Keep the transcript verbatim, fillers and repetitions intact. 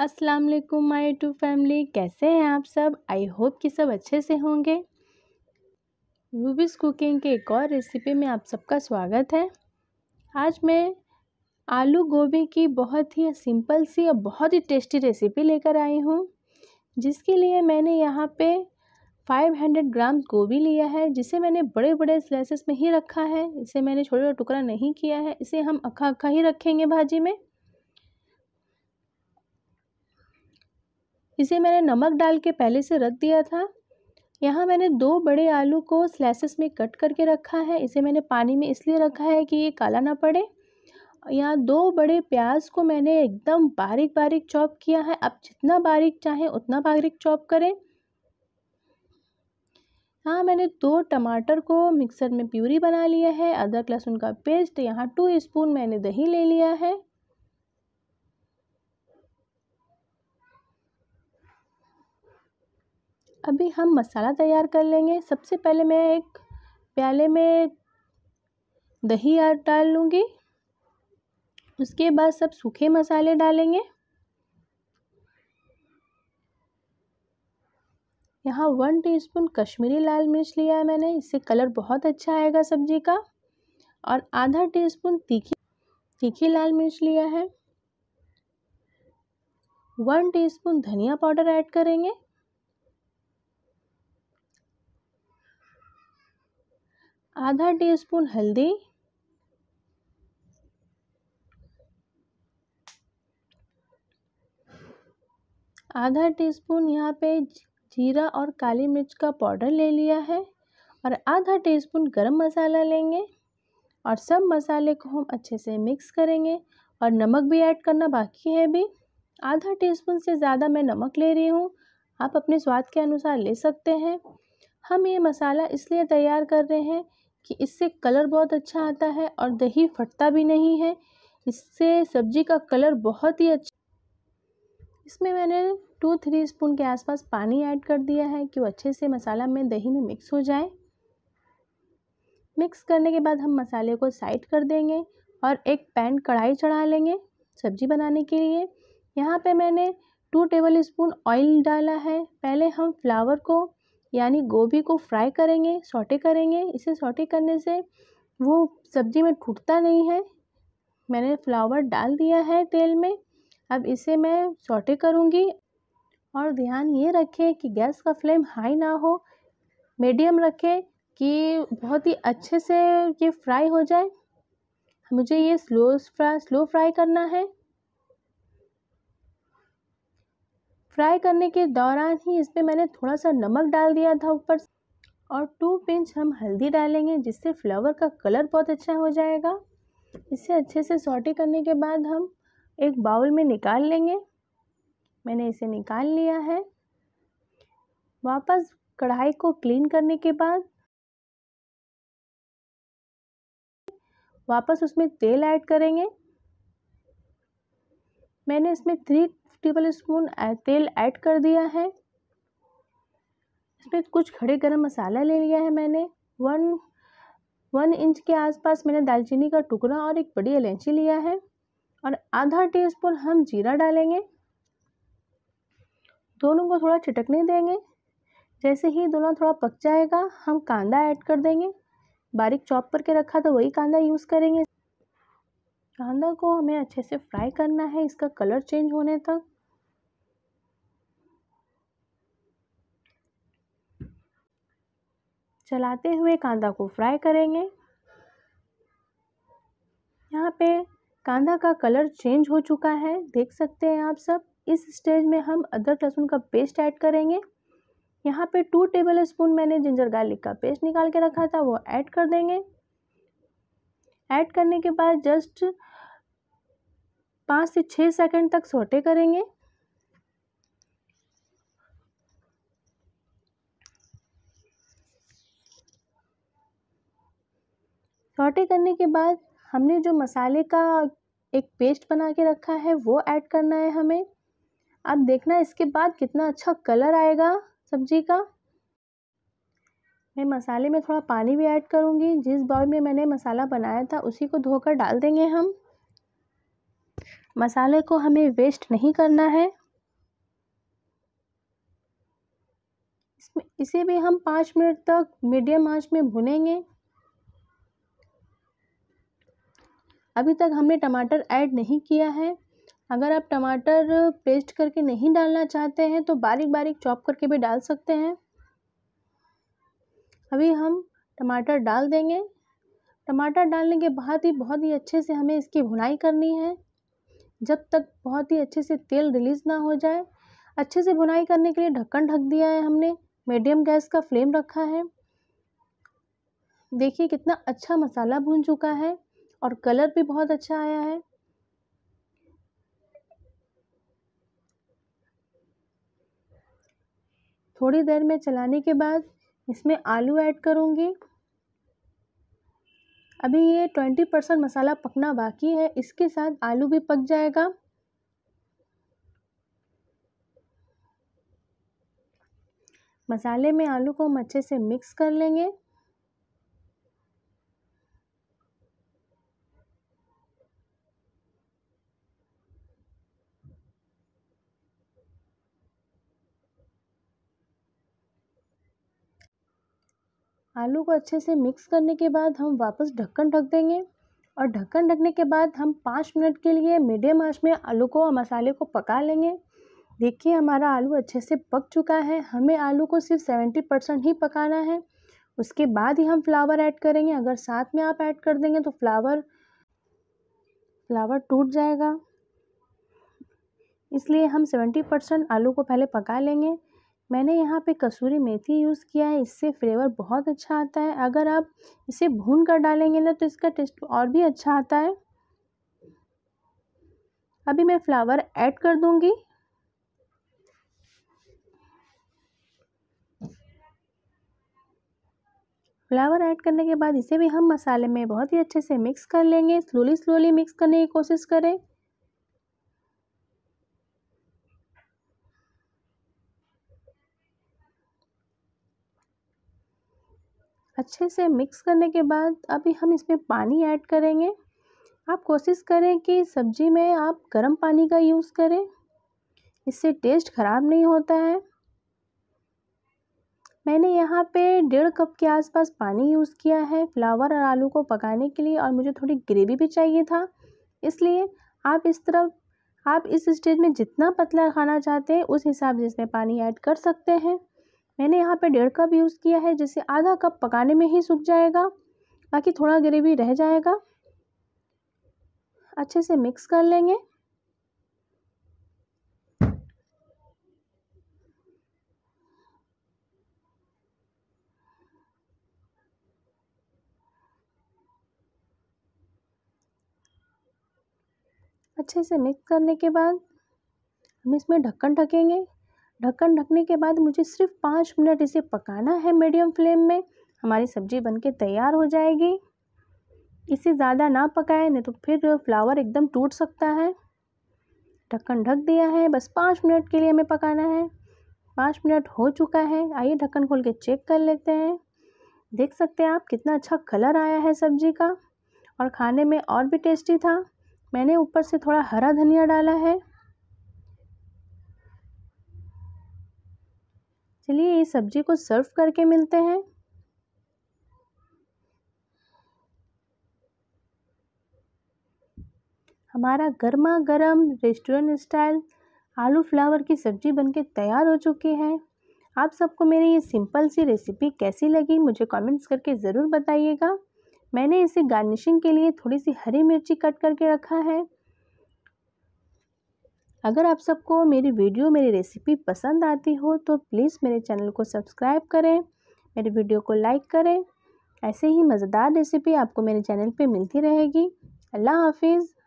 अस्सलाम वालेकुम my YouTube family, कैसे हैं आप सब। आई होप कि सब अच्छे से होंगे। रूबिस कुकिंग के एक और रेसिपी में आप सबका स्वागत है। आज मैं आलू गोभी की बहुत ही सिंपल सी और बहुत ही टेस्टी रेसिपी लेकर आई हूँ, जिसके लिए मैंने यहाँ पे पाँच सौ ग्राम गोभी लिया है, जिसे मैंने बड़े बड़े स्लाइसेस में ही रखा है। इसे मैंने छोटा छोटा टुकड़ा नहीं किया है, इसे हम अक्खा अक्खा ही रखेंगे भाजी में। इसे मैंने नमक डाल के पहले से रख दिया था। यहाँ मैंने दो बड़े आलू को स्लाइसेस में कट करके रखा है। इसे मैंने पानी में इसलिए रखा है कि ये काला ना पड़े। यहाँ दो बड़े प्याज को मैंने एकदम बारीक बारीक चॉप किया है। आप जितना बारीक चाहें उतना बारीक चॉप करें। यहाँ मैंने दो टमाटर को मिक्सर में प्यूरी बना लिया है। अदरक लहसुन का पेस्ट, यहाँ टू स्पून मैंने दही ले लिया है। अभी हम मसाला तैयार कर लेंगे। सबसे पहले मैं एक प्याले में दही डाल लूँगी। उसके बाद सब सूखे मसाले डालेंगे। यहाँ वन टीस्पून कश्मीरी लाल मिर्च लिया है मैंने, इससे कलर बहुत अच्छा आएगा सब्जी का। और आधा टीस्पून तीखी तीखी लाल मिर्च लिया है। वन टीस्पून धनिया पाउडर ऐड करेंगे। आधा टीस्पून हल्दी, आधा टीस्पून यहाँ पे जीरा और काली मिर्च का पाउडर ले लिया है। और आधा टीस्पून गरम मसाला लेंगे। और सब मसाले को हम अच्छे से मिक्स करेंगे। और नमक भी ऐड करना बाकी है भी। आधा टीस्पून से ज़्यादा मैं नमक ले रही हूँ, आप अपने स्वाद के अनुसार ले सकते हैं। हम ये मसाला इसलिए तैयार कर रहे हैं कि इससे कलर बहुत अच्छा आता है और दही फटता भी नहीं है। इससे सब्जी का कलर बहुत ही अच्छा। इसमें मैंने टू थ्री स्पून के आसपास पानी ऐड कर दिया है कि वो अच्छे से मसाला में दही में मिक्स हो जाए। मिक्स करने के बाद हम मसाले को साइड कर देंगे और एक पैन कढ़ाई चढ़ा लेंगे सब्जी बनाने के लिए। यहाँ पे मैंने टू टेबल स्पून ऑयल डाला है। पहले हम फ्लावर को यानी गोभी को फ्राई करेंगे, सॉटे करेंगे। इसे सॉटे करने से वो सब्ज़ी में टूटता नहीं है। मैंने फ्लावर डाल दिया है तेल में, अब इसे मैं सॉटे करूँगी। और ध्यान ये रखें कि गैस का फ्लेम हाई ना हो, मीडियम रखें कि बहुत ही अच्छे से ये फ्राई हो जाए। मुझे ये स्लो फ्राई स्लो फ्राई करना है। फ्राई करने के दौरान ही इसमें मैंने थोड़ा सा नमक डाल दिया था ऊपर से। और टू पिंच हम हल्दी डालेंगे, जिससे फ्लावर का कलर बहुत अच्छा हो जाएगा। इसे अच्छे से सॉटे करने के बाद हम एक बाउल में निकाल लेंगे। मैंने इसे निकाल लिया है। वापस कढ़ाई को क्लीन करने के बाद वापस उसमें तेल ऐड करेंगे। मैंने इसमें थ्री टेबल स्पून तेल ऐड कर दिया है। इसमें कुछ खड़े गरम मसाला ले लिया है मैंने। वन वन इंच के आसपास मैंने दालचीनी का टुकड़ा और एक बड़ी इलायची लिया है। और आधा टीस्पून हम जीरा डालेंगे। दोनों को थोड़ा छिटकने देंगे। जैसे ही दोनों थोड़ा पक जाएगा हम कांदा ऐड कर देंगे। बारीक चॉप करके रखा था वही कांदा यूज़ करेंगे। कांदा को हमें अच्छे से फ्राई करना है, इसका कलर चेंज होने तक। चलाते हुए कांदा को फ्राई करेंगे। यहाँ पे कांदा का कलर चेंज हो चुका है, देख सकते हैं आप सब। इस स्टेज में हम अदरक लहसुन का पेस्ट ऐड करेंगे। यहाँ पे टू टेबल स्पून मैंने जिंजर गार्लिक का पेस्ट निकाल के रखा था, वो ऐड कर देंगे। ऐड करने के बाद जस्ट पाँच से छः सेकंड तक सौटे करेंगे। सौटे करने के बाद हमने जो मसाले का एक पेस्ट बना के रखा है वो ऐड करना है हमें। आप देखना इसके बाद कितना अच्छा कलर आएगा सब्जी का। मैं मसाले में थोड़ा पानी भी ऐड करूँगी। जिस बाउल में मैंने मसाला बनाया था उसी को धोकर डाल देंगे हम। मसाले को हमें वेस्ट नहीं करना है। इसमें इसे भी हम पाँच मिनट तक मीडियम आंच में भुनेंगे। अभी तक हमने टमाटर ऐड नहीं किया है। अगर आप टमाटर पेस्ट करके नहीं डालना चाहते हैं तो बारीक बारीक चॉप करके भी डाल सकते हैं। अभी हम टमाटर डाल देंगे। टमाटर डालने के बाद ही बहुत ही अच्छे से हमें इसकी भुनाई करनी है, जब तक बहुत ही अच्छे से तेल रिलीज़ ना हो जाए। अच्छे से भुनाई करने के लिए ढक्कन ढक दिया है हमने, मीडियम गैस का फ्लेम रखा है। देखिए कितना अच्छा मसाला भून चुका है और कलर भी बहुत अच्छा आया है। थोड़ी देर में चलाने के बाद इसमें आलू ऐड करूँगी। अभी ये ट्वेंटी परसेंट मसाला पकना बाकी है, इसके साथ आलू भी पक जाएगा। मसाले में आलू को हम अच्छे से मिक्स कर लेंगे। आलू को अच्छे से मिक्स करने के बाद हम वापस ढक्कन ढक देंगे और ढक्कन ढकने के बाद हम पाँच मिनट के लिए मीडियम आंच में आलू को और मसाले को पका लेंगे। देखिए हमारा आलू अच्छे से पक चुका है। हमें आलू को सिर्फ सेवेंटी परसेंट ही पकाना है, उसके बाद ही हम फ्लावर ऐड करेंगे। अगर साथ में आप ऐड कर देंगे तो फ्लावर फ्लावर टूट जाएगा, इसलिए हम सेवेंटी परसेंट आलू को पहले पका लेंगे। मैंने यहाँ पे कसूरी मेथी यूज़ किया है, इससे फ्लेवर बहुत अच्छा आता है। अगर आप इसे भून कर डालेंगे ना तो इसका टेस्ट और भी अच्छा आता है। अभी मैं फ्लावर ऐड कर दूँगी। फ्लावर ऐड करने के बाद इसे भी हम मसाले में बहुत ही अच्छे से मिक्स कर लेंगे। स्लोली स्लोली मिक्स करने की कोशिश करें। अच्छे से मिक्स करने के बाद अभी हम इसमें पानी ऐड करेंगे। आप कोशिश करें कि सब्ज़ी में आप गर्म पानी का यूज़ करें, इससे टेस्ट ख़राब नहीं होता है। मैंने यहाँ पे डेढ़ कप के आसपास पानी यूज़ किया है फ्लावर और आलू को पकाने के लिए, और मुझे थोड़ी ग्रेवी भी चाहिए था, इसलिए आप इस तरफ आप इस स्टेज में जितना पतला खाना चाहते हैं उस हिसाब से इसमें पानी ऐड कर सकते हैं। मैंने यहाँ पे डेढ़ कप यूज़ किया है, जिससे आधा कप पकाने में ही सूख जाएगा, बाकी थोड़ा ग्रेवी रह जाएगा। अच्छे से मिक्स कर लेंगे। अच्छे से मिक्स करने के बाद हम इसमें ढक्कन ढकेंगे। ढक्कन ढकने के बाद मुझे सिर्फ पाँच मिनट इसे पकाना है मीडियम फ्लेम में। हमारी सब्ज़ी बनके तैयार हो जाएगी। इसे ज़्यादा ना पकाएं, नहीं तो फिर फ्लावर एकदम टूट सकता है। ढक्कन ढक दिया है, बस पाँच मिनट के लिए हमें पकाना है। पाँच मिनट हो चुका है। आइए ढक्कन खोल के चेक कर लेते हैं। देख सकते हैं आप कितना अच्छा कलर आया है सब्ज़ी का, और खाने में और भी टेस्टी था। मैंने ऊपर से थोड़ा हरा धनिया डाला है। चलिए ये सब्ज़ी को सर्व करके मिलते हैं। हमारा गर्मा गर्म रेस्टोरेंट स्टाइल आलू फ्लावर की सब्ज़ी बनके तैयार हो चुकी है। आप सबको मेरी ये सिंपल सी रेसिपी कैसी लगी मुझे कमेंट्स करके ज़रूर बताइएगा। मैंने इसे गार्निशिंग के लिए थोड़ी सी हरी मिर्ची कट करके रखा है। अगर आप सबको मेरी वीडियो मेरी रेसिपी पसंद आती हो तो प्लीज़ मेरे चैनल को सब्सक्राइब करें, मेरी वीडियो को लाइक करें। ऐसे ही मज़ेदार रेसिपी आपको मेरे चैनल पे मिलती रहेगी। अल्लाह हाफिज़।